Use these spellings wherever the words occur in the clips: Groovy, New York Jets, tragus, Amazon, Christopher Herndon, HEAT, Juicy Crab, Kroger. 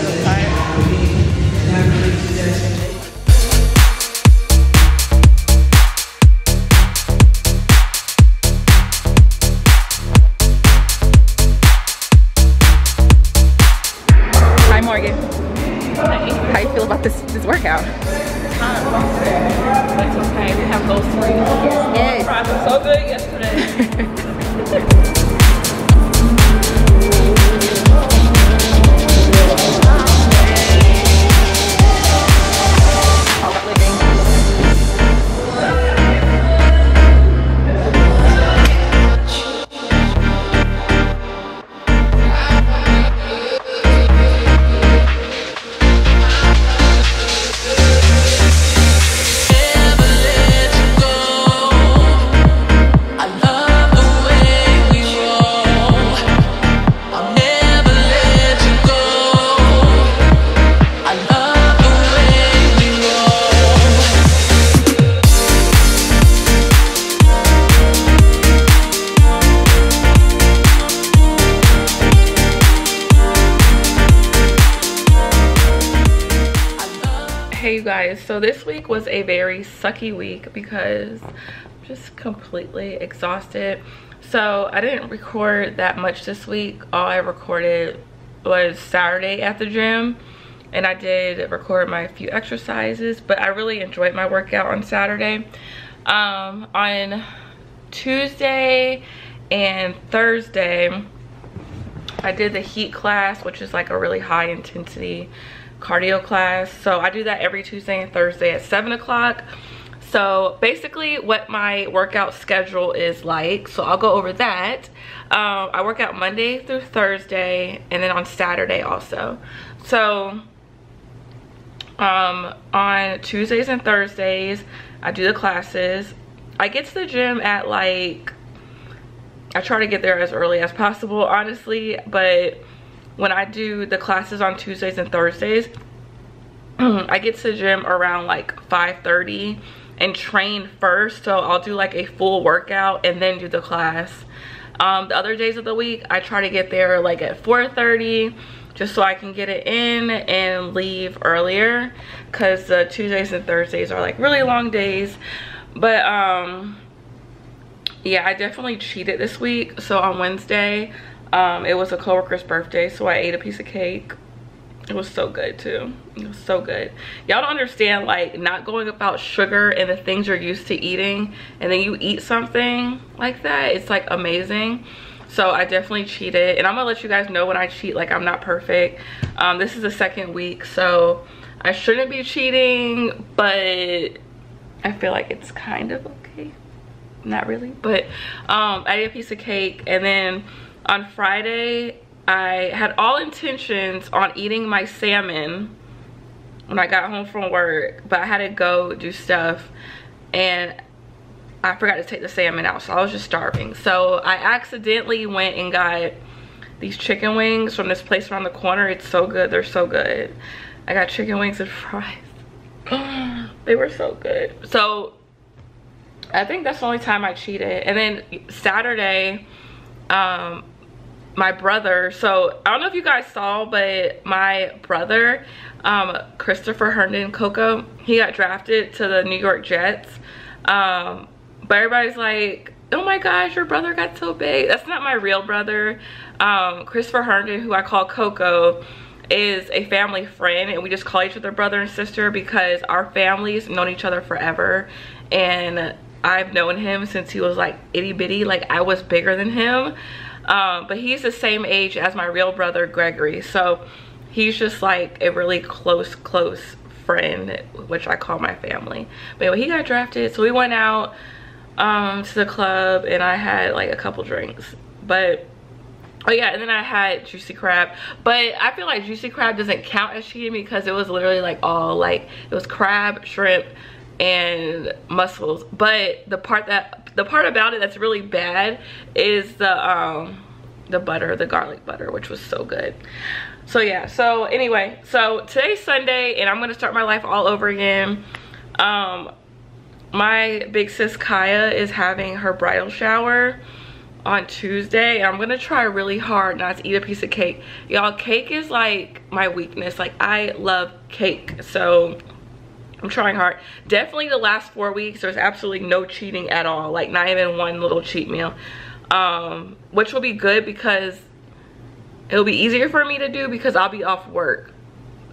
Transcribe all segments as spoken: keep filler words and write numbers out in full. because of time. This, this workout. It's okay. We have those swings. Yes. I felt so good yesterday. Guys, so this week was a very sucky week because I'm just completely exhausted. So I didn't record that much this week. All I recorded was Saturday at the gym, and I did record my few exercises, but I really enjoyed my workout on Saturday. Um, on Tuesday and Thursday, I did the HEAT class, which is like a really high intensity cardio class. So I do that every Tuesday and Thursday at seven o'clock. So basically what my workout schedule is like, so I'll go over that. um, I work out Monday through Thursday, and then on Saturday also. So um, on Tuesdays and Thursdays I do the classes. I get to the gym at like, I try to get there as early as possible honestly, but when I do the classes on Tuesdays and Thursdays, I get to the gym around like five thirty and train first. So I'll do like a full workout and then do the class. Um, the other days of the week, I try to get there like at four thirty just so I can get it in and leave earlier, because the Tuesdays and Thursdays are like really long days. But um, yeah, I definitely cheated this week. So on Wednesday, Um, it was a coworker's birthday, so I ate a piece of cake. It was so good too. It was so good. Y'all don't understand, like, not going about sugar and the things you're used to eating, and then you eat something like that. It's like amazing. So I definitely cheated, and I'm gonna let you guys know when I cheat. Like, I'm not perfect. Um, this is the second week, so I shouldn't be cheating, but I feel like it's kind of okay. Not really, but um, I ate a piece of cake, and then on Friday, I had all intentions on eating my salmon when I got home from work, but I had to go do stuff and I forgot to take the salmon out, so I was just starving. So I accidentally went and got these chicken wings from this place around the corner. It's so good. They're so good. I got chicken wings and fries. They were so good. So I think that's the only time I cheated. And then Saturday, um, my brother, so I don't know if you guys saw, but my brother, um, Christopher Herndon Coco, he got drafted to the New York Jets. Um, but everybody's like, oh my gosh, your brother got so big. That's not my real brother. Um, Christopher Herndon, who I call Coco, is a family friend, and we just call each other brother and sister because our families known each other forever, and I've known him since he was like itty bitty. Like, I was bigger than him, um, but he's the same age as my real brother Gregory, so he's just like a really close close friend, which I call my family. But anyway, he got drafted, so we went out um, to the club, and I had like a couple drinks, but oh yeah, and then I had Juicy Crab. But I feel like Juicy Crab doesn't count as cheating because it was literally like all like, it was crab, shrimp, and mussels. But the part that the part about it that's really bad is the um the butter, the garlic butter, which was so good. So yeah, so anyway, so today's Sunday and I'm gonna start my life all over again. Um my big sis Kaya is having her bridal shower on Tuesday. I'm gonna try really hard not to eat a piece of cake. Y'all, cake is like my weakness. Like, I love cake, so I'm trying hard. Definitely the last four weeks, there's absolutely no cheating at all. Like, not even one little cheat meal. Um, which will be good because it'll be easier for me to do because I'll be off work.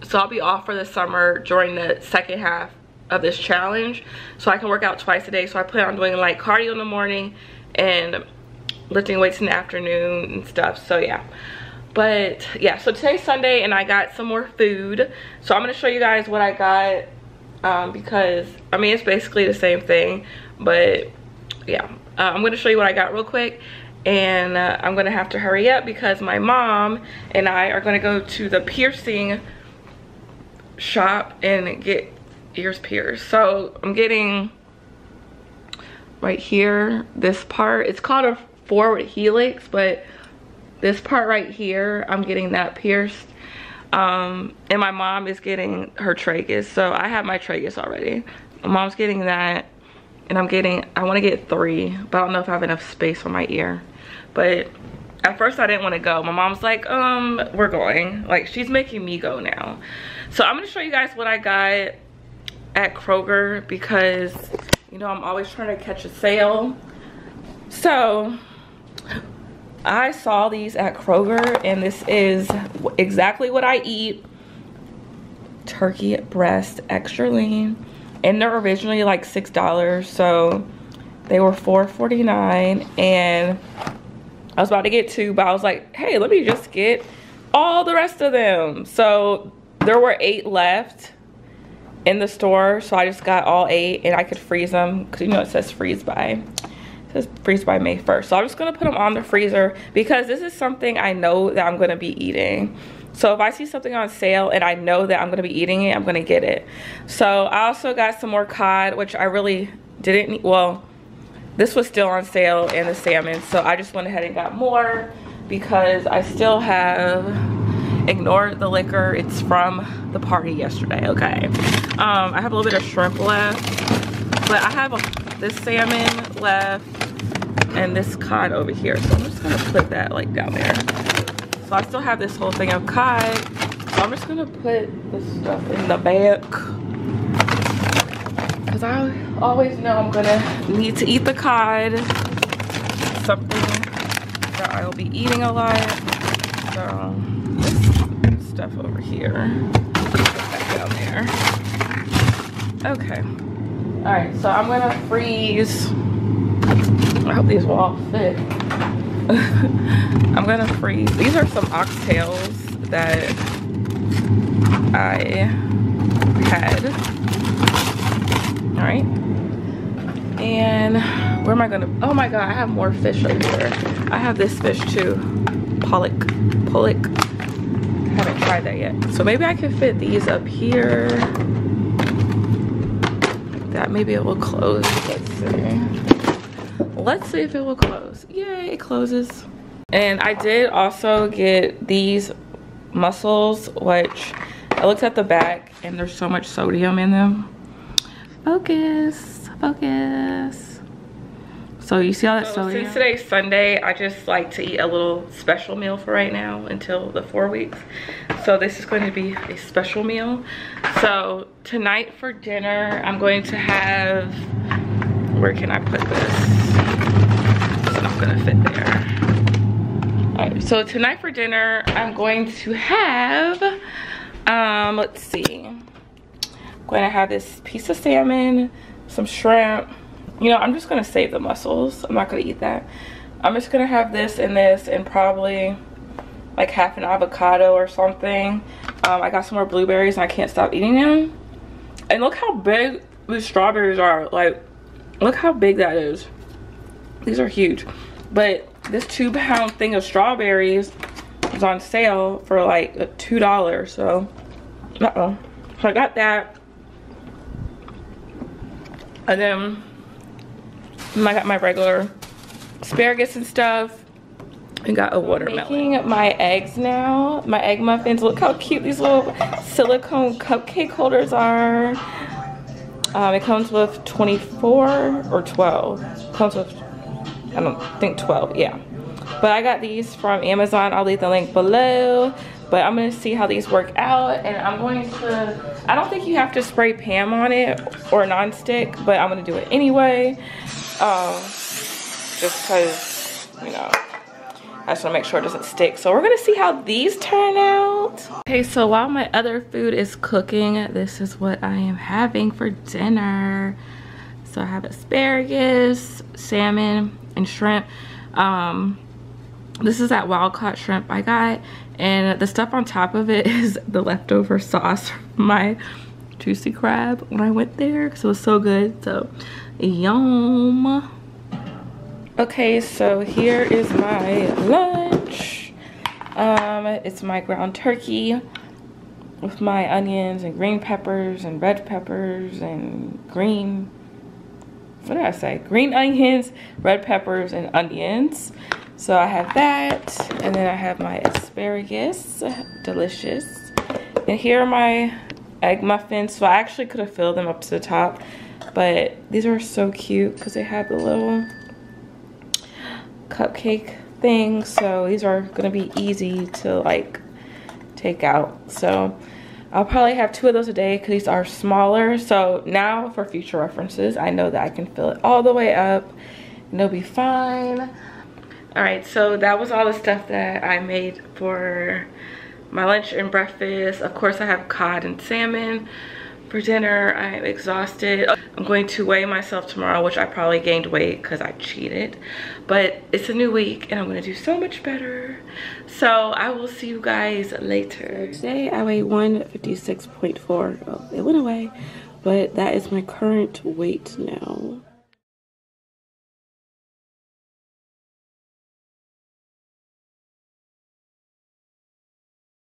So I'll be off for the summer during the second half of this challenge. So I can work out twice a day. So I plan on doing like cardio in the morning and lifting weights in the afternoon and stuff. So yeah. But yeah, so today's Sunday and I got some more food. So I'm going to show you guys what I got. Um, because I mean, it's basically the same thing, but yeah, uh, I'm going to show you what I got real quick, and uh, I'm going to have to hurry up because my mom and I are going to go to the piercing shop and get ears pierced. So I'm getting right here, this part, it's called a forward helix, but this part right here, I'm getting that pierced. Um, and my mom is getting her tragus. So I have my tragus already. My mom's getting that. And I'm getting, I want to get three. But I don't know if I have enough space for my ear. But at first I didn't want to go. My mom's like, um, we're going. Like, she's making me go now. So I'm going to show you guys what I got at Kroger. Because, you know, I'm always trying to catch a sale. So I saw these at Kroger, and this is exactly what I eat. Turkey breast, extra lean. And they're originally like six dollars, so they were four forty-nine. And I was about to get two, but I was like, hey, let me just get all the rest of them. So there were eight left in the store, so I just got all eight, and I could freeze them, because you know it says freeze by. This freeze by May first. So I'm just going to put them on the freezer because this is something I know that I'm going to be eating. So if I see something on sale and I know that I'm going to be eating it, I'm going to get it. So I also got some more cod, which I really didn't need. Well, this was still on sale, and the salmon. So I just went ahead and got more because I still have ignored the liquor. It's from the party yesterday, okay? Um, I have a little bit of shrimp left, but I have a, this salmon left. And this cod over here, so I'm just gonna put that like down there. So I still have this whole thing of cod, so I'm just gonna put this stuff in the back because I always know I'm gonna need to eat the cod. It's something that I will be eating a lot. So this stuff over here, put that down there. Okay. All right. So I'm gonna freeze. I hope these will all fit. I'm gonna freeze. These are some oxtails that I had. All right. And where am I gonna? Oh my God, I have more fish over here. I have this fish too. Pollock, pollock. I haven't tried that yet. So maybe I can fit these up here. Like that, maybe it will close. Let's see. Let's see if it will close. Yay, it closes. And I did also get these mussels, which I looked at the back and there's so much sodium in them. Focus, focus. So you see all that so sodium? Since today's Sunday, I just like to eat a little special meal for right now until the four weeks. So this is going to be a special meal. So tonight for dinner, I'm going to have, where can I put this? Gonna fit there. All right, so tonight for dinner I'm going to have um let's see, I'm going to have this piece of salmon, some shrimp. You know, I'm just gonna save the mussels. I'm not gonna eat that. I'm just gonna have this and this and probably like half an avocado or something. um I got some more blueberries and I can't stop eating them. And look how big the strawberries are. Like, look how big that is. These are huge. But this two pound thing of strawberries was on sale for like two dollars. So, uh-oh. So I got that. And then I got my regular asparagus and stuff. And got a watermelon. I'm making my eggs now. My egg muffins. Look how cute these little silicone cupcake holders are. Um, it comes with twenty-four or twelve. It comes with I don't think twelve, yeah. But I got these from Amazon. I'll leave the link below. But I'm gonna see how these work out, and I'm going to, I don't think you have to spray Pam on it or nonstick, but I'm gonna do it anyway. Um, just cause, you know, I just wanna make sure it doesn't stick. So we're gonna see how these turn out. Okay, so while my other food is cooking, this is what I am having for dinner. So I have asparagus, salmon, and shrimp. Um, this is that wild caught shrimp I got, and the stuff on top of it is the leftover sauce from my Juicy Crab when I went there, because it was so good. So yum. Okay, so here is my lunch. Um it's my ground turkey with my onions and green peppers and red peppers and green, what did I say, green onions, red peppers, and onions. So I have that, and then I have my asparagus, delicious. And here are my egg muffins. So I actually could have filled them up to the top, but these are so cute because they have the little cupcake thing. So these are gonna be easy to like take out. So I'll probably have two of those a day because these are smaller. So now for future references, I know that I can fill it all the way up and it'll be fine. Alright, so that was all the stuff that I made for my lunch and breakfast. Of course, I have cod and salmon for dinner. I am exhausted. I'm going to weigh myself tomorrow, which I probably gained weight because I cheated. But it's a new week, and I'm going to do so much better. So I will see you guys later. Today, I weigh one fifty-six point four. Oh, it went away. But that is my current weight now.